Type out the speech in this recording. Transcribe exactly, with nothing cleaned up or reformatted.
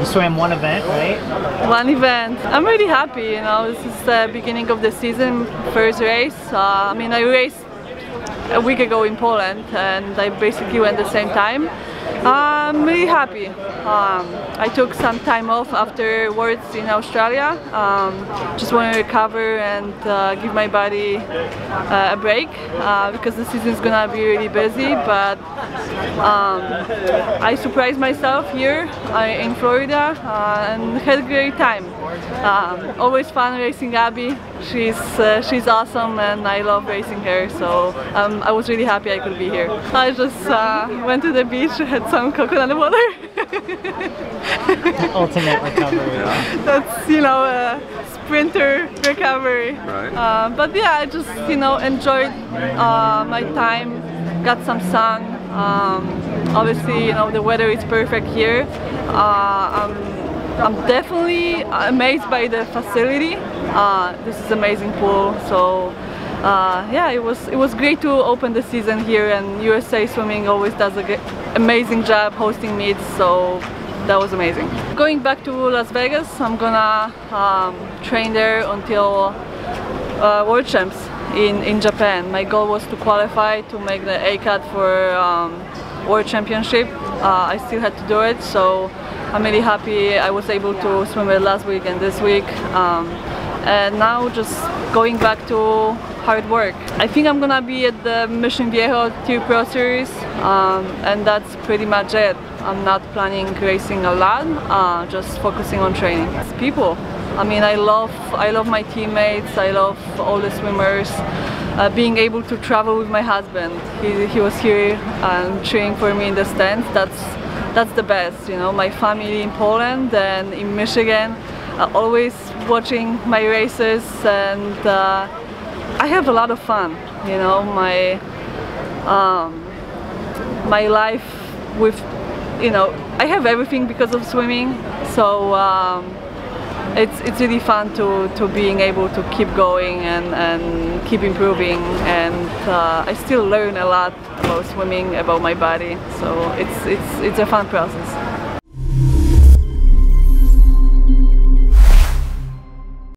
You swam one event, right? One event. I'm really happy, you know, this is the beginning of the season, first race. Uh, I mean, I raced a week ago in Poland and I basically went the same time. I'm really happy. Um, I took some time off afterwards in Australia. Um, just want to recover and uh, give my body uh, a break uh, because the season is gonna be really busy. But um, I surprised myself here I, in Florida uh, and had a great time. Um, always fun racing Abby. She's uh, she's awesome and I love racing her. So um, I was really happy I could be here. I just uh, went to the beach. Had some coconut water. Ultimate recovery. Yeah. That's, you know, a sprinter recovery. Right. Uh, but yeah, I just, you know, enjoyed uh, my time, got some sun. Um, obviously, you know, the weather is perfect here. Uh, um, I'm definitely amazed by the facility. Uh, this is amazing pool. So uh, yeah, it was it was great to open the season here, and U S A Swimming always does a good, amazing job hosting meets, so that was amazing. Going back to Las Vegas, I'm gonna um, train there until uh, World Champs in in Japan. My goal was to qualify to make the A C A T for um, World Championship. Uh, I still had to do it, so I'm really happy I was able to swim it last week and this week, um, and now just going back to hard work. I think I'm gonna be at the Mission Viejo Tier Pro Series, um, and that's pretty much it. I'm not planning racing a lot, uh, just focusing on training. It's people. I mean, I love, I love my teammates, I love all the swimmers. Uh, being able to travel with my husband, he, he was here and cheering for me in the stands. That's that's the best, you know. My family in Poland and in Michigan, uh, always watching my races, and uh, I have a lot of fun, you know. My um, my life with, you know, I have everything because of swimming, so. Um, It's, it's really fun to, to being able to keep going and, and keep improving, and uh, I still learn a lot about swimming, about my body, so it's, it's, it's a fun process.